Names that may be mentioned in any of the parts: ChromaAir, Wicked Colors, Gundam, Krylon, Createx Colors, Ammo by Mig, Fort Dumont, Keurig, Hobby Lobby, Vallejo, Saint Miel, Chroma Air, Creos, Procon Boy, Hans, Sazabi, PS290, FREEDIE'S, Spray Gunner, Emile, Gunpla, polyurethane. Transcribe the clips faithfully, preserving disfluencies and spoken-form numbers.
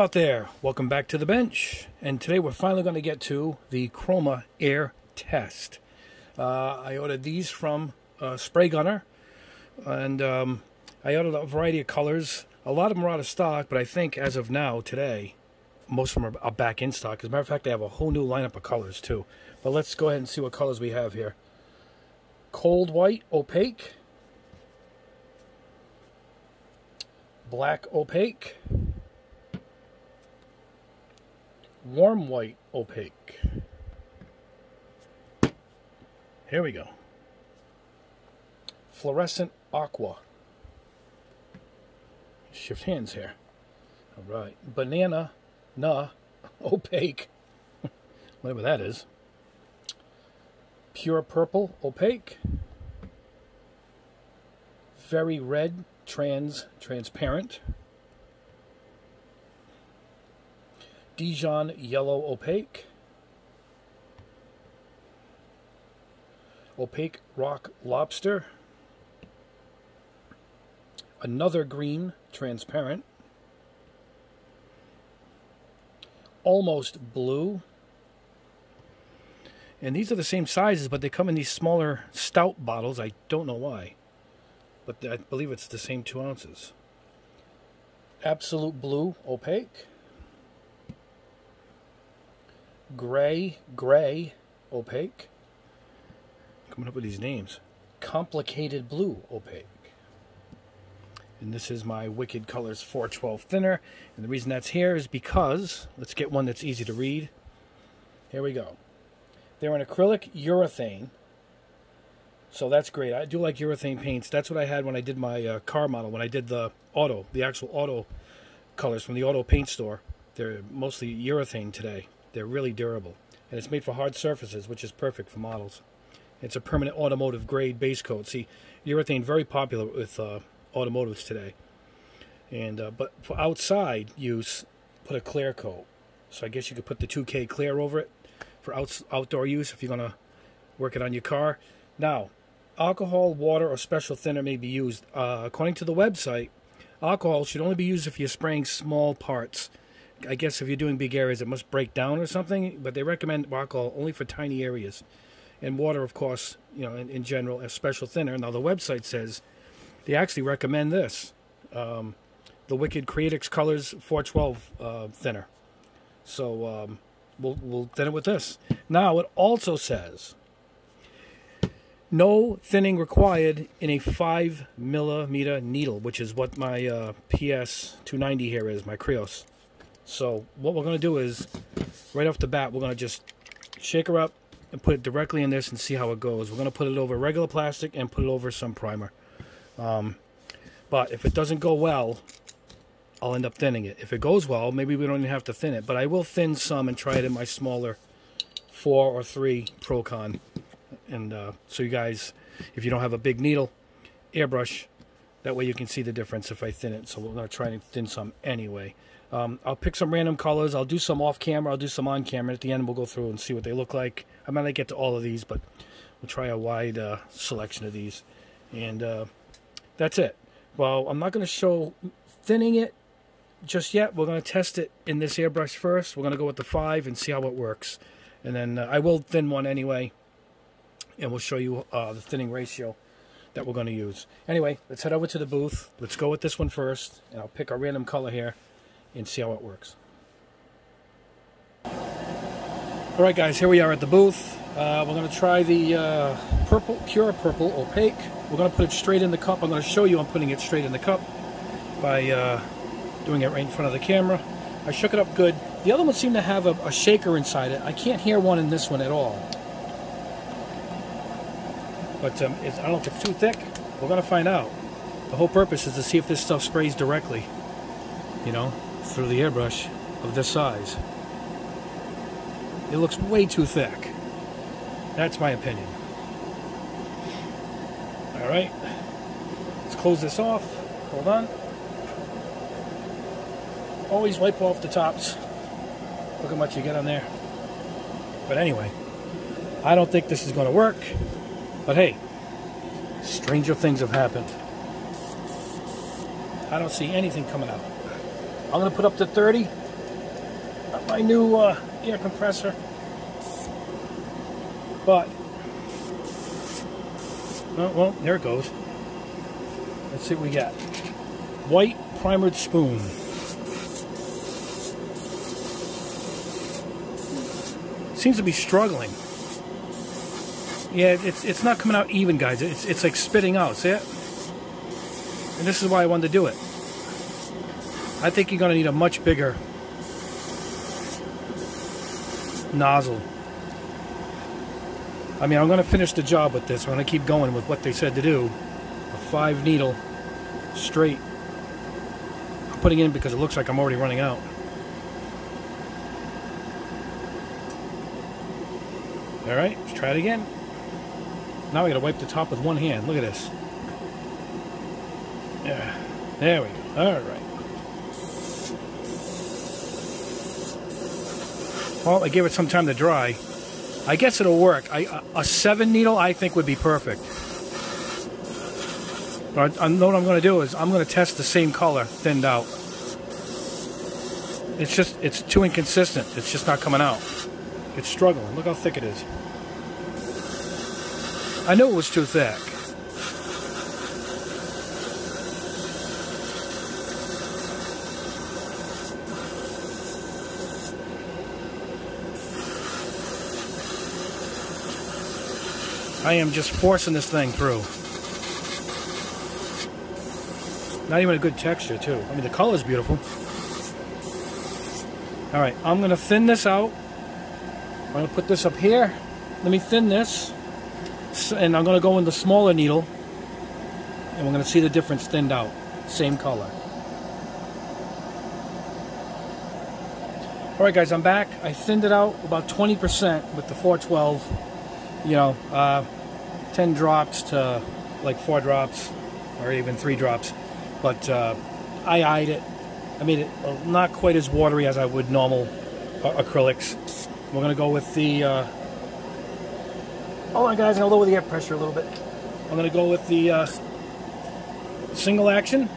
Hello out there, welcome back to the bench, and today we're finally going to get to the Chroma Air test. Uh, I ordered these from uh, Spray Gunner, and um, I ordered a variety of colors. A lot of them are out of stock, but I think as of now, today, most of them are back in stock. As a matter of fact, they have a whole new lineup of colors too. But let's go ahead and see what colors we have here. Cold White Opaque, Black Opaque, Warm White Opaque. Here we go. Fluorescent Aqua. Shift hands here. All right. Banana Nah Opaque. Whatever that is. Pure Purple Opaque. Very Red Trans Transparent. Dijon Yellow Opaque, Opaque Rock Lobster, Another Green Transparent, Almost Blue, and these are the same sizes, but they come in these smaller stout bottles. I don't know why, but I believe it's the same two ounces. Absolute Blue Opaque, Gray, Gray, Opaque. Coming up with these names. Complicated Blue Opaque. And this is my Wicked Colors four twelve thinner. And the reason that's here is because, let's get one that's easy to read. Here we go. They're an acrylic urethane. So that's great. I do like urethane paints. That's what I had when I did my uh, car model, when I did the auto, the actual auto colors from the auto paint store. They're mostly urethane today. They're really durable, and it's made for hard surfaces, which is perfect for models. It's a permanent automotive grade base coat. See, urethane very popular with uh, automotives today, and uh, but for outside use, put a clear coat. So I guess you could put the two K clear over it for out outdoor use if you're gonna work it on your car. Now, alcohol, water, or special thinner may be used. Uh, according to the website, alcohol should only be used if you're spraying small parts. I guess if you're doing big areas, it must break down or something, but they recommend alcohol only for tiny areas. And water, of course, you know, in, in general, a special thinner. Now, the website says they actually recommend this, um, the Wicked Createx Colors four twelve uh, thinner. So um, we'll, we'll thin it with this. Now, it also says no thinning required in a five millimeter needle, which is what my uh, P S two ninety here is, my Creos. So what we're going to do is, right off the bat, we're going to just shake her up and put it directly in this and see how it goes. We're going to put it over regular plastic and put it over some primer. Um, but if it doesn't go well, I'll end up thinning it. If it goes well, maybe we don't even have to thin it. But I will thin some and try it in my smaller four or three Procon. And uh, so you guys, if you don't have a big needle, airbrush. That way you can see the difference if I thin it. So we're going to try and thin some anyway. Um, I'll pick some random colors. I'll do some off camera. I'll do some on camera. At the end, we'll go through and see what they look like. I might not get to all of these, but we'll try a wide uh, selection of these. And uh, that's it. Well, I'm not going to show thinning it just yet. We're going to test it in this airbrush first. We're going to go with the five and see how it works. And then uh, I will thin one anyway, and we'll show you uh, the thinning ratio that we're going to use. Anyway, let's head over to the booth. Let's go with this one first, and I'll pick a random color here and see how it works. All right, guys, here we are at the booth. Uh, we're going to try the uh, purple, pure purple opaque. We're going to put it straight in the cup. I'm going to show you I'm putting it straight in the cup by uh, doing it right in front of the camera. I shook it up good. The other one seemed to have a, a shaker inside it. I can't hear one in this one at all. But um, it's, I don't know if it's too thick. We're going to find out. The whole purpose is to see if this stuff sprays directly, you know, through the airbrush of this size. It looks way too thick. That's my opinion. All right. Let's close this off. Hold on. Always wipe off the tops. Look how much you get on there. But anyway, I don't think this is going to work. But hey, stranger things have happened. I don't see anything coming out. I'm going to put up to thirty got my new uh, air compressor, but oh, well, there it goes. Let's see what we got. White primered spoon. Seems to be struggling. Yeah, it's it's not coming out even, guys. It's it's like spitting out. See it? And this is why I wanted to do it. I think you're gonna need a much bigger nozzle. I mean, I'm gonna finish the job with this. I'm gonna keep going with what they said to do. A five needle straight. I'm putting it in because it looks like I'm already running out. All right, let's try it again. Now I gotta wipe the top with one hand. Look at this. Yeah, there we go. All right. Well, I gave it some time to dry. I guess it'll work. I, a seven needle, I think, would be perfect. But I, I know what I'm gonna do is I'm gonna test the same color thinned out. It's just, it's too inconsistent. It's just not coming out. It's struggling. Look how thick it is. I knew it was too thick. I am just forcing this thing through. Not even a good texture, too. I mean, the color's beautiful. All right, I'm gonna thin this out. I'm going to put this up here. Let me thin this. And I'm going to go in the smaller needle. And we're going to see the difference thinned out. Same color. Alright guys, I'm back. I thinned it out about twenty percent with the four twelve. You know, uh, ten drops to like four drops. Or even three drops. But uh, I eyed it. I made it not quite as watery as I would normal uh, acrylics. We're going to go with the, uh, hold on guys, I'm going to lower the air pressure a little bit. I'm going to go with the uh, single action.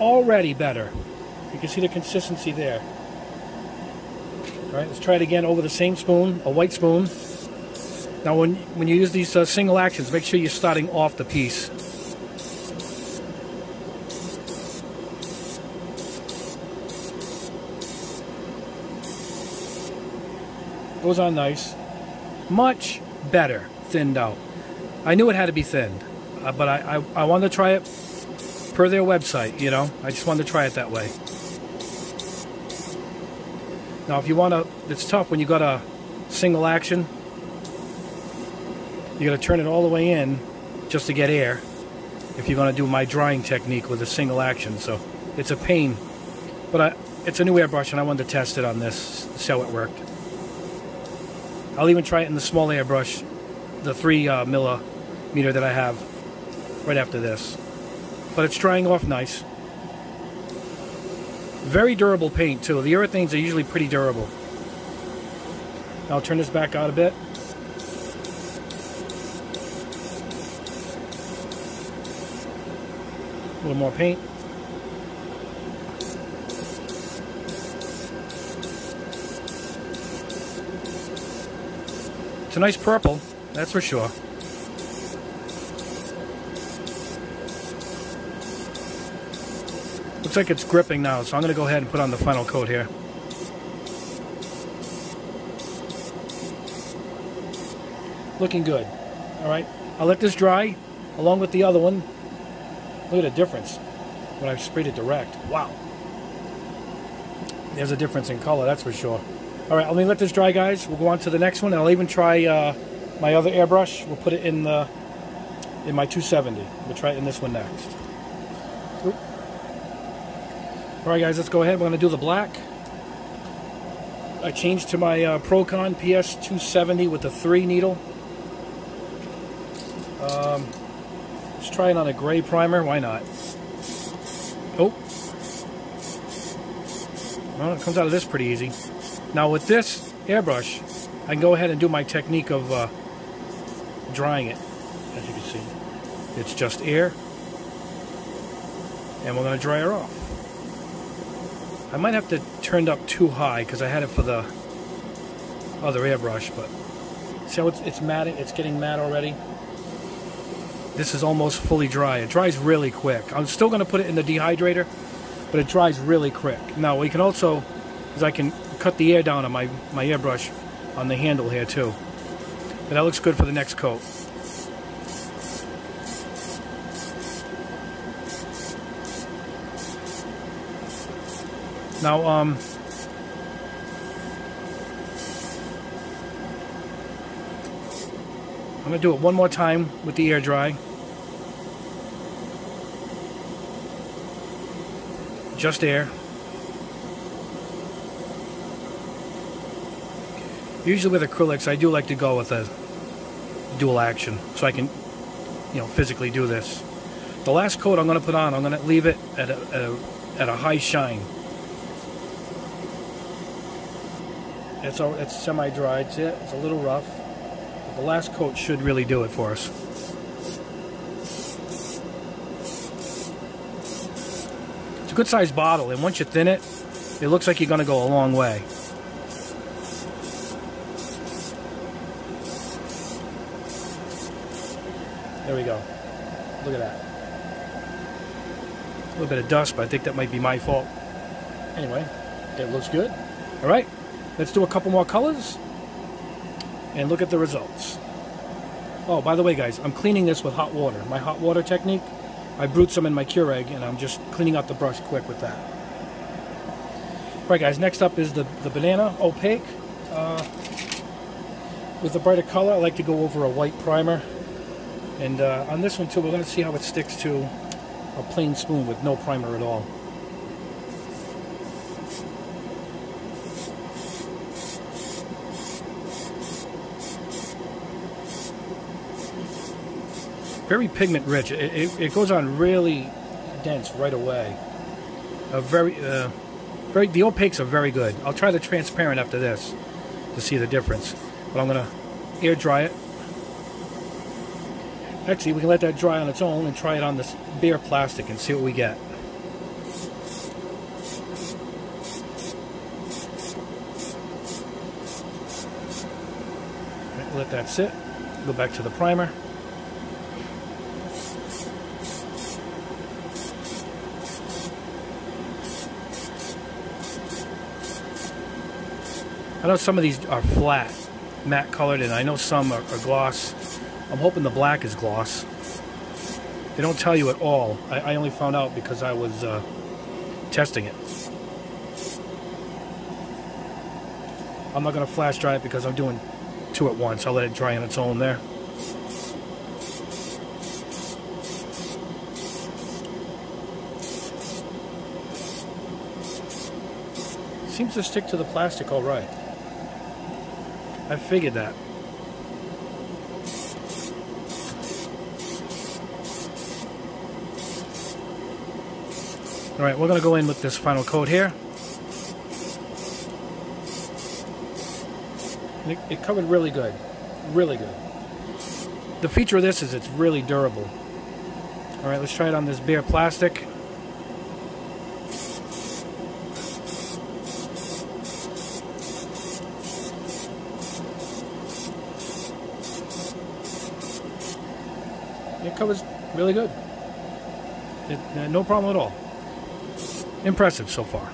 Already better. You can see the consistency there. All right, let's try it again over the same spoon, a white spoon. Now when, when you use these uh, single actions, make sure you're starting off the piece. Goes on nice. Much better thinned out. I knew it had to be thinned, uh, but I, I, I wanted to try it per their website, you know. I just wanted to try it that way. Now if you want to, it's tough when you got a single action. You got to turn it all the way in just to get air if you're going to do my drying technique with a single action. So it's a pain, but I, it's a new airbrush and I wanted to test it on this, see how it worked. I'll even try it in the small airbrush, the three uh, millimeter that I have right after this. But it's drying off nice. Very durable paint too. The urethanes are usually pretty durable. I'll turn this back out a bit. A little more paint. It's a nice purple, that's for sure. Looks like it's gripping now, so I'm going to go ahead and put on the final coat here. Looking good. Alright, I'll let this dry along with the other one. Look at the difference when I've sprayed it direct. Wow. There's a difference in color, that's for sure. Alright, let me let this dry, guys. We'll go on to the next one, and I'll even try uh, my other airbrush. We'll put it in the in my two seventy. We'll try it in this one next. Alright, guys, let's go ahead. We're going to do the black. I changed to my uh, Procon P S two seventy with the three needle. Um, let's try it on a gray primer. Why not? Oh. Well, it comes out of this pretty easy. Now with this airbrush, I can go ahead and do my technique of uh, drying it. As you can see, it's just air, and we're going to dry her off. I might have to turn it up too high because I had it for the other airbrush, but see how it's, it's matting, it's getting matte already. This is almost fully dry. It dries really quick. I'm still going to put it in the dehydrator, but it dries really quick. Now we can also, because I can cut the air down on my, my airbrush on the handle here too. And that looks good for the next coat. Now, um, I'm going to do it one more time with the air dry. Just air. Usually with acrylics, I do like to go with a dual action so I can, you know, physically do this. The last coat I'm going to put on, I'm going to leave it at a, at a, at a high shine. It's, it's semi-dry, it's, it's a little rough. The last coat should really do it for us. It's a good sized bottle, and once you thin it, it looks like you're going to go a long way. There we go. Look at that. A little bit of dust, but I think that might be my fault. Anyway, it looks good. All right, let's do a couple more colors and look at the results. Oh, by the way, guys, I'm cleaning this with hot water. My hot water technique, I brewed some in my Keurig, and I'm just cleaning out the brush quick with that. All right, guys, next up is the, the banana opaque. Uh, with a brighter color, I like to go over a white primer. And uh, on this one, too, we're going to see how it sticks to a plain spoon with no primer at all. Very pigment rich. It, it, it goes on really dense right away. A very, uh, very. The opaques are very good. I'll try the transparent after this to see the difference. But I'm gonna air dry it. Actually, we can let that dry on its own and try it on this bare plastic and see what we get. Let that sit. Go back to the primer. I know some of these are flat, matte colored, and I know some are, are gloss. I'm hoping the black is gloss. They don't tell you at all. I, I only found out because I was uh, testing it. I'm not going to flash dry it because I'm doing two at once. I'll let it dry on its own there. It seems to stick to the plastic all right. I figured that. Alright, we're going to go in with this final coat here. It, it covered really good. Really good. The feature of this is it's really durable. Alright, let's try it on this bare plastic. It covers really good. It, uh, no problem at all. Impressive so far.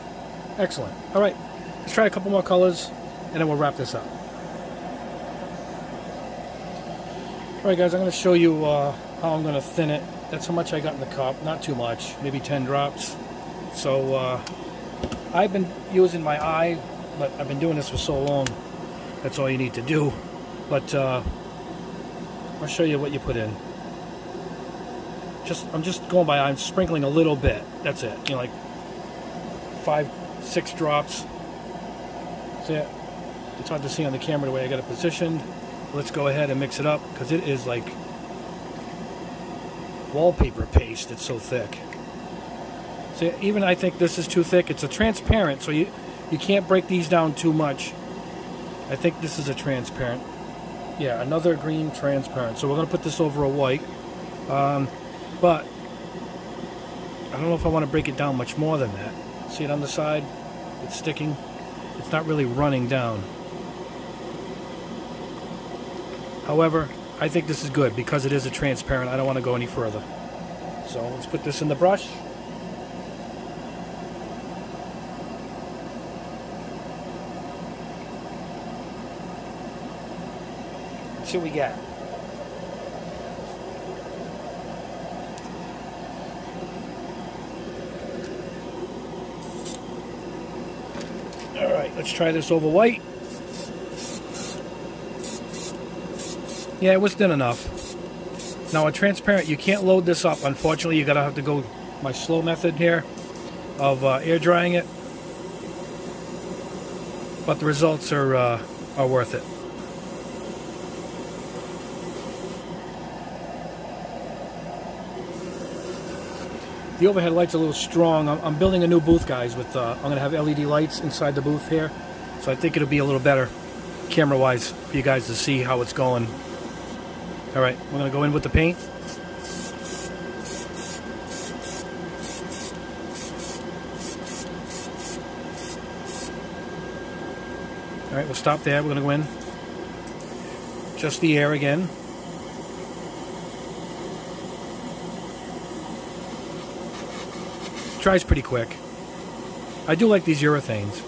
Excellent. All right, let's try a couple more colors, and then we'll wrap this up. All right, guys, I'm going to show you uh, how I'm going to thin it. That's how much I got in the cup. Not too much, maybe ten drops. So uh, I've been using my eye, but I've been doing this for so long. That's all you need to do. But uh, I'll show you what you put in. Just, I'm just going by, I'm sprinkling a little bit. That's it. You know, like five, six drops. That's it. It's hard to see on the camera the way I got it positioned. Let's go ahead and mix it up because it is like wallpaper paste. It's so thick. See, even I think this is too thick. It's a transparent, so you, you can't break these down too much. I think this is a transparent. Yeah, another green transparent. So we're going to put this over a white. Um, But I don't know if I want to break it down much more than that. See it on the side? it's sticking. It's not really running down. However, I think this is good because it is a transparent. I don't want to go any further. So let's put this in the brush. Let's see what we get. Alright, let's try this over white. Yeah, it was thin enough. Now a transparent, you can't load this up. Unfortunately, you're going to have to go my slow method here of uh, air drying it. But the results are, uh, are worth it. The overhead light's a little strong. I'm, I'm building a new booth, guys. With uh, I'm going to have L E D lights inside the booth here. So I think it'll be a little better camera-wise for you guys to see how it's going. All right, we're gonna go in with the paint. All right, we'll stop there. We're gonna go in just the air again. It dries pretty quick. I do like these urethanes.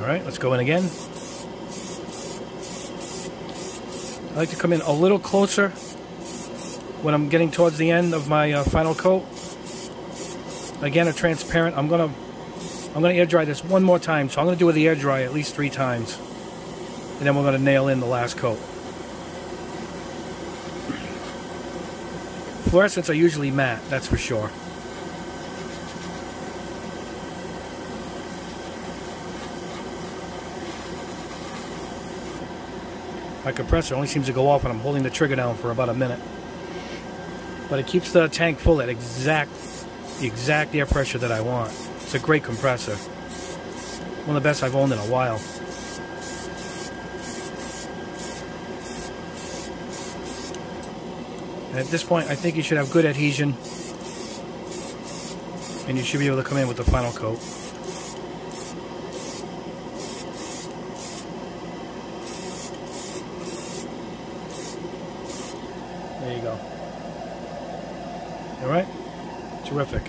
All right, let's go in again. I like to come in a little closer when I'm getting towards the end of my uh, final coat. Again, a transparent. I'm gonna, I'm gonna air dry this one more time. So I'm gonna do the air dry at least three times, and then we're gonna nail in the last coat. Fluorescents are usually matte, that's for sure. My compressor only seems to go off when I'm holding the trigger down for about a minute. But it keeps the tank full at exact, the exact air pressure that I want. It's a great compressor. One of the best I've owned in a while. And at this point, I think you should have good adhesion. And you should be able to come in with the final coat. There you go. All right, terrific.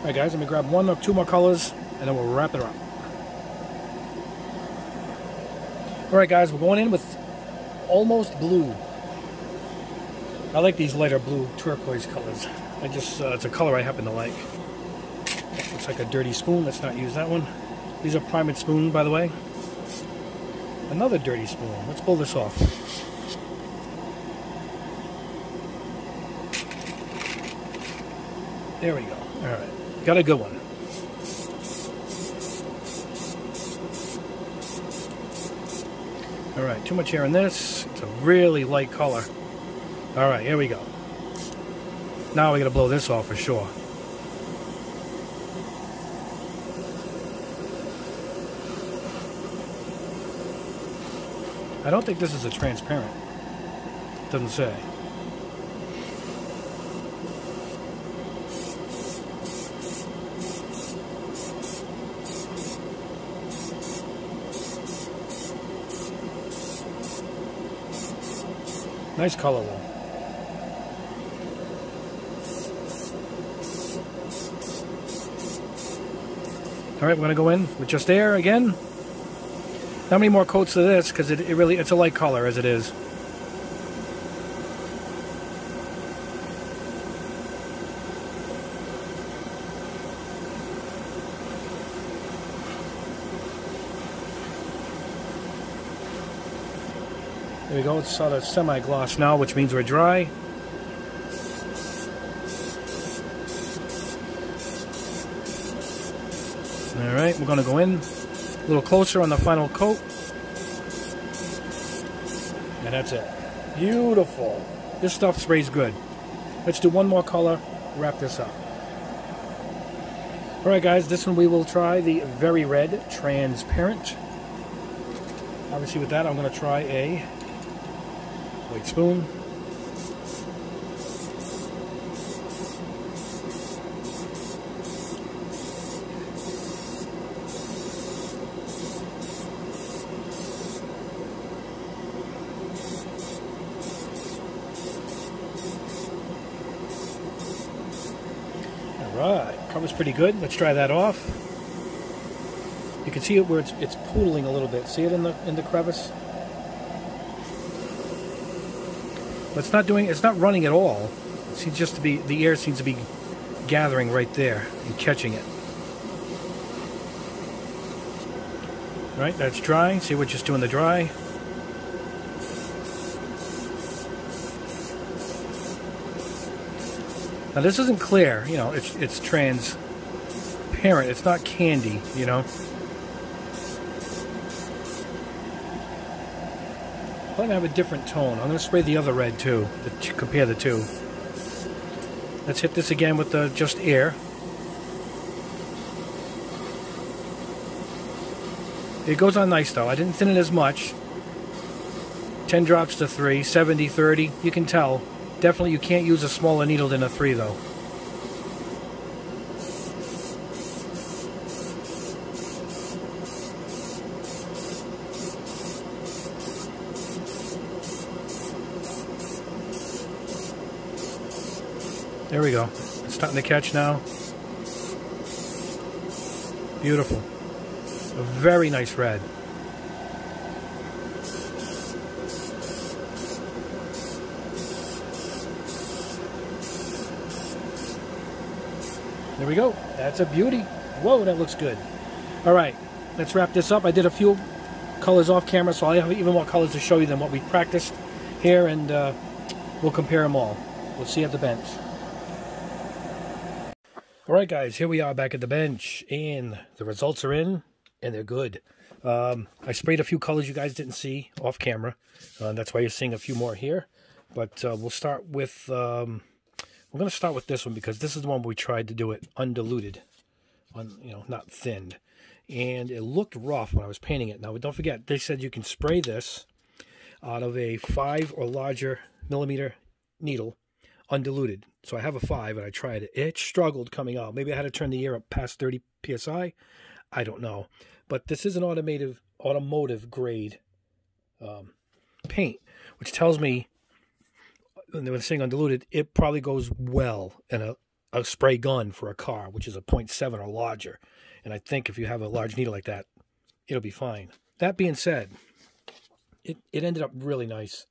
All right, guys, let me grab one or two more colors, and then we'll wrap it up. All right, guys, we're going in with almost blue. I like these lighter blue turquoise colors. I just—it's uh, a color I happen to like. That looks like a dirty spoon. Let's not use that one. These are primed spoon, by the way. Another dirty spoon. Let's pull this off. There we go. All right. Got a good one. All right. Too much air in this. It's a really light color. All right. Here we go. Now we got to blow this off for sure. I don't think this is a transparent. Doesn't say. Nice color though. All right, we're gonna go in with just air again. How many more coats of this? Because it, it really, it's a light color as it is. There we go, it's sort of semi-gloss now, which means we're dry. All right, we're gonna go in a little closer on the final coat. And that's it. Beautiful. This stuff sprays good. Let's do one more color, wrap this up. All right, guys, this one we will try the Very Red Transparent. Obviously with that I'm going to try a white spoon. Alright, covers pretty good. Let's try that off. You can see it where it's, it's poodling a little bit. See it in the in the crevice? But it's not doing, it's not running at all. It seems just to be, the air seems to be gathering right there and catching it. Right, that's dry. See, we're just doing the dry. Now this isn't clear, you know, it's, it's transparent, it's not candy, you know. I'm going to have a different tone. I'm going to spray the other red too, to compare the two. Let's hit this again with the just air. It goes on nice though, I didn't thin it as much. ten drops to three, seventy, thirty, you can tell. Definitely you can't use a smaller needle than a three though. There we go. It's starting to catch now. Beautiful. A very nice red. There we go. That's a beauty. Whoa, that looks good. All right, let's wrap this up. I did a few colors off camera, so I have even more colors to show you than what we practiced here, and uh, we'll compare them all. We'll see you at the bench. All right, guys, here we are back at the bench, and the results are in, and they're good. Um, I sprayed a few colors you guys didn't see off camera. Uh, that's why you're seeing a few more here, but uh, we'll start with... Um, We're going to start with this one because this is the one we tried to do it undiluted, un, you know, not thinned. And it looked rough when I was painting it. Now, don't forget, they said you can spray this out of a five or larger millimeter needle undiluted. So I have a five and I tried it. It struggled coming out. Maybe I had to turn the air up past thirty P S I. I don't know. But this is an automotive, automotive grade um, paint, which tells me, when they were saying undiluted, it probably goes well in a, a spray gun for a car, which is a point seven or larger. And I think if you have a large needle like that, it'll be fine. That being said, it, it ended up really nice.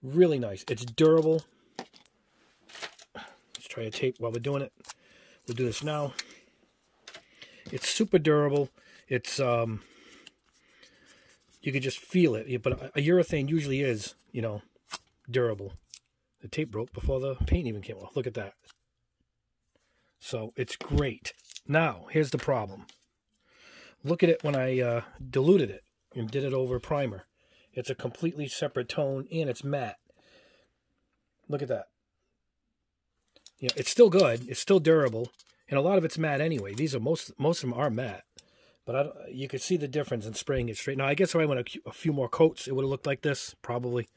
Really nice. It's durable. Let's try a tape while we're doing it. We'll do this now. It's super durable. It's, um, you can just feel it. But a urethane usually is, you know, durable. The tape broke before the paint even came off. Look at that. So it's great. Now, here's the problem. Look at it when I uh, diluted it and did it over primer. It's a completely separate tone and it's matte. Look at that. You know, it's still good. It's still durable. And a lot of it's matte anyway. These are most, most of them are matte. But I don't, you could see the difference in spraying it straight. Now, I guess if I went a, a few more coats, it would have looked like this, probably.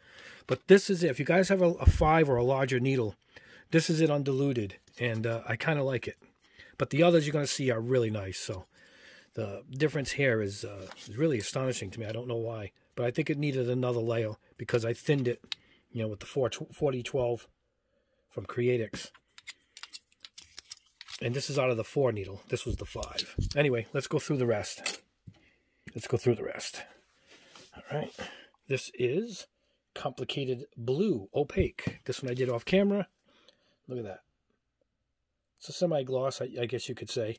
But this is it. If you guys have a, a five or a larger needle, this is it undiluted. And uh, I kind of like it. But the others you're going to see are really nice. So the difference here is, uh, is really astonishing to me. I don't know why. But I think it needed another layer because I thinned it, you know, with the forty twelve from Createx. And this is out of the four needle. This was the five. Anyway, let's go through the rest. Let's go through the rest. All right. This is complicated blue, opaque. This one I did off camera. Look at that. It's a semi-gloss, I, I guess you could say.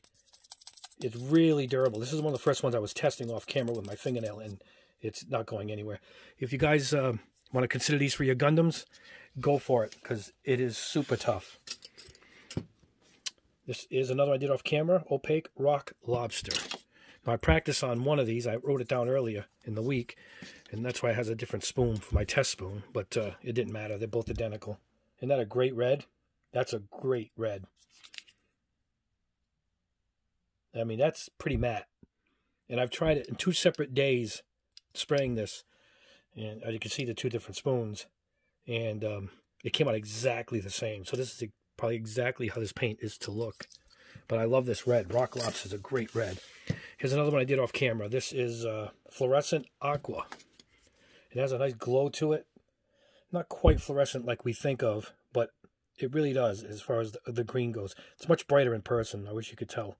It's really durable. This is one of the first ones I was testing off camera with my fingernail, and it's not going anywhere. If you guys uh, want to consider these for your Gundams, go for it because it is super tough. This is another I did off camera, opaque rock lobster. Now I practiced on one of these. I wrote it down earlier in the week, and that's why it has a different spoon for my test spoon, but uh, it didn't matter. They're both identical. Isn't that a great red? That's a great red. I mean, that's pretty matte. And I've tried it in two separate days spraying this, and as you can see, the two different spoons, and um, it came out exactly the same. So this is probably exactly how this paint is to look. But I love this red. Rock Lops is a great red. Here's another one I did off camera. This is uh, Fluorescent Aqua. It has a nice glow to it. Not quite fluorescent like we think of, but it really does as far as the, the green goes. It's much brighter in person. I wish you could tell.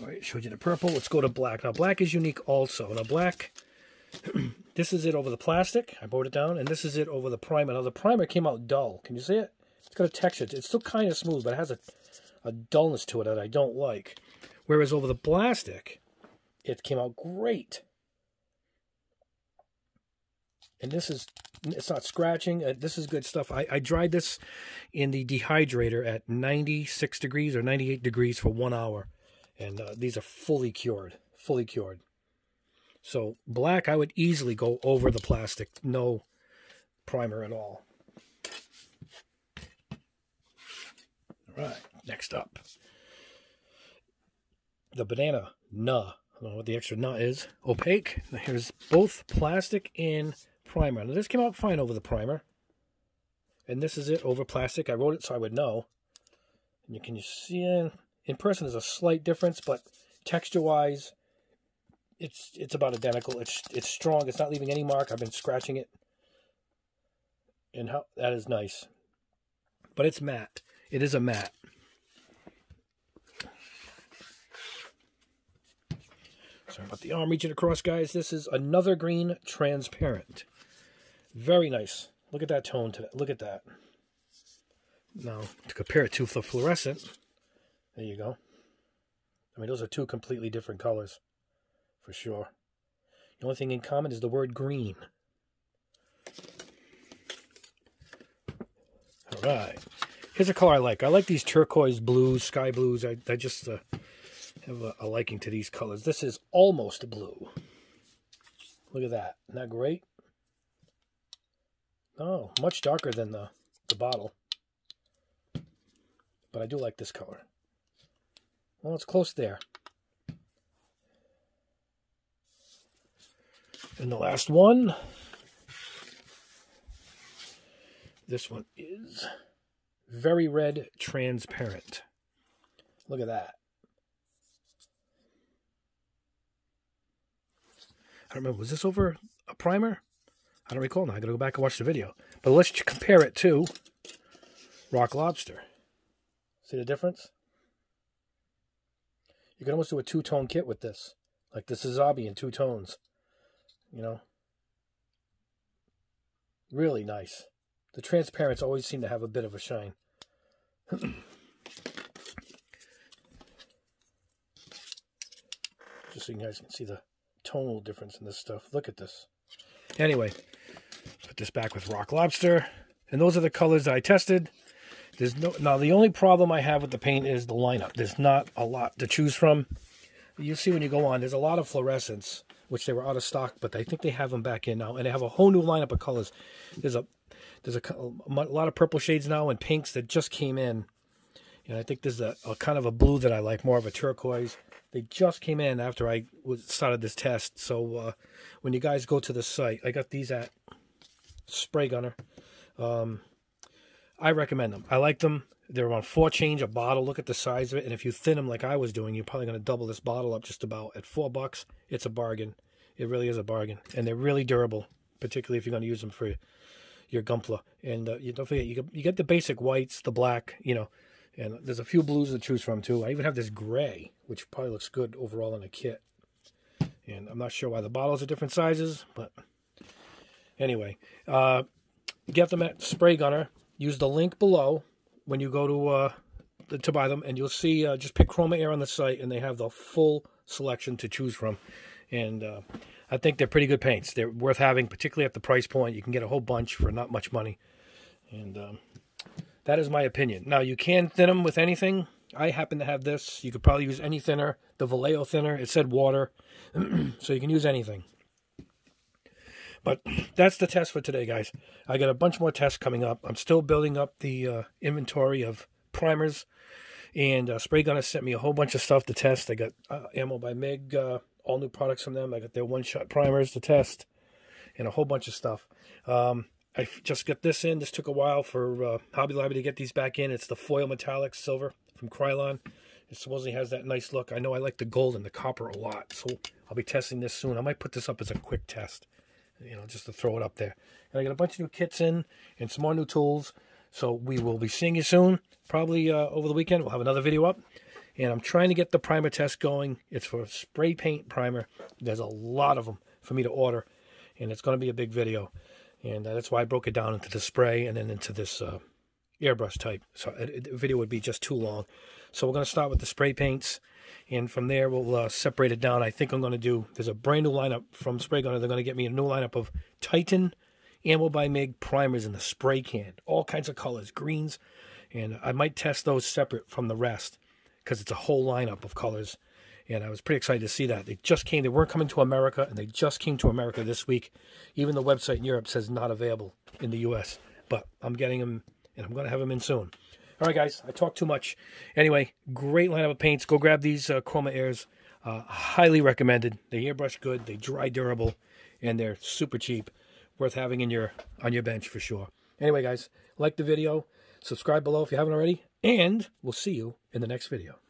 All right, showed you the purple. Let's go to black. Now, black is unique also. Now, black, this is it over the plastic. I bowed it down. And this is it over the primer. Now, the primer came out dull. Can you see it? It's got a texture. It's still kind of smooth, but it has a, a dullness to it that I don't like. Whereas over the plastic, it came out great. And this is, it's not scratching. Uh, this is good stuff. I, I dried this in the dehydrator at ninety-six degrees or ninety-eight degrees for one hour. And uh, these are fully cured, fully cured. So black, I would easily go over the plastic. No primer at all. All right, next up. The banana nuh. I don't know what the extra nuh is. Opaque. Now here's both plastic and primer. Now this came out fine over the primer. And this is it over plastic. I wrote it so I would know. And you can you see it? In person, there's a slight difference, but texture-wise, it's it's about identical. It's it's strong. It's not leaving any mark. I've been scratching it, and how that is nice. But it's matte. It is a matte. Sorry about the arm reaching across, guys. This is another green transparent. Very nice. Look at that tone to that. Look at that. Now to compare it to the fluorescent. There you go. I mean, those are two completely different colors, for sure. The only thing in common is the word green. All right. Here's a color I like. I like these turquoise blues, sky blues. I, I just uh, have a, a liking to these colors. This is almost blue. Look at that. Isn't that great? Oh, much darker than the, the bottle. But I do like this color. Well, it's close there. And the last one. This one is very red transparent. Look at that. I don't remember. Was this over a primer? I don't recall now. I gotta go back and watch the video. But let's compare it to Rock Lobster. See the difference? You can almost do a two-tone kit with this. Like the Sazabi in two tones. You know? Really nice. The transparents always seem to have a bit of a shine. Just so you guys can see the tonal difference in this stuff. Look at this. Anyway, put this back with Rock Lobster. And those are the colors that I tested. There's no, now, the only problem I have with the paint is the lineup. There's not a lot to choose from. You'll see when you go on, there's a lot of fluorescents, which they were out of stock, but I think they have them back in now. And they have a whole new lineup of colors. There's a there's a, a lot of purple shades now and pinks that just came in. And I think there's a, a kind of a blue that I like, more of a turquoise. They just came in after I was, started this test. So uh, when you guys go to the site, I got these at Spray Gunner. Um... I recommend them. I like them. They're around four change a bottle. Look at the size of it. And if you thin them like I was doing, you're probably going to double this bottle up just about. At four bucks, it's a bargain. It really is a bargain. And they're really durable, particularly if you're going to use them for your Gunpla. And uh, you don't forget, you get, you get the basic whites, the black, you know, and there's a few blues to choose from too. I even have this gray, which probably looks good overall in a kit. And I'm not sure why the bottles are different sizes, but anyway, uh, get them at Spray Gunner. Use the link below when you go to uh, to buy them, and you'll see, uh, just pick Chroma Air on the site, and they have the full selection to choose from. And uh, I think they're pretty good paints. They're worth having, particularly at the price point. You can get a whole bunch for not much money. And um, that is my opinion. Now, you can thin them with anything. I happen to have this. You could probably use any thinner. The Vallejo thinner. It said water. So you can use anything. But that's the test for today, guys. I got a bunch more tests coming up. I'm still building up the uh, inventory of primers And uh, Spray Gunner sent me a whole bunch of stuff to test. I got uh, Ammo by Mig, uh, all new products from them. I got their one-shot primers to test and a whole bunch of stuff. Um, I just got this in. This took a while for uh, Hobby Lobby to get these back in. It's the foil metallic silver from Krylon. It supposedly has that nice look. I know I like the gold and the copper a lot, so I'll be testing this soon. I might put this up as a quick test, you know, just to throw it up there. And I got a bunch of new kits in and some more new tools. So we will be seeing you soon. Probably uh, over the weekend, we'll have another video up. And I'm trying to get the primer test going. It's for spray paint primer. There's a lot of them for me to order. And it's going to be a big video. And that's why I broke it down into the spray and then into this uh, airbrush type. So the video would be just too long. So we're going to start with the spray paints. And from there, we'll uh, separate it down. I think I'm going to do, there's a brand new lineup from Spray Gunner. They're going to get me a new lineup of Titan Ammo by Mig primers in the spray can. All kinds of colors, greens. And I might test those separate from the rest, because it's a whole lineup of colors. And I was pretty excited to see that. They just came. They weren't coming to America, and they just came to America this week. Even the website in Europe says not available in the U S But I'm getting them, and I'm going to have them in soon. All right, guys. I talk too much. Anyway, great lineup of paints. Go grab these uh, Chroma Airs. Uh, highly recommended. They airbrush good. They dry durable, and they're super cheap. Worth having in your on your bench for sure. Anyway, guys, like the video. Subscribe below if you haven't already. And we'll see you in the next video.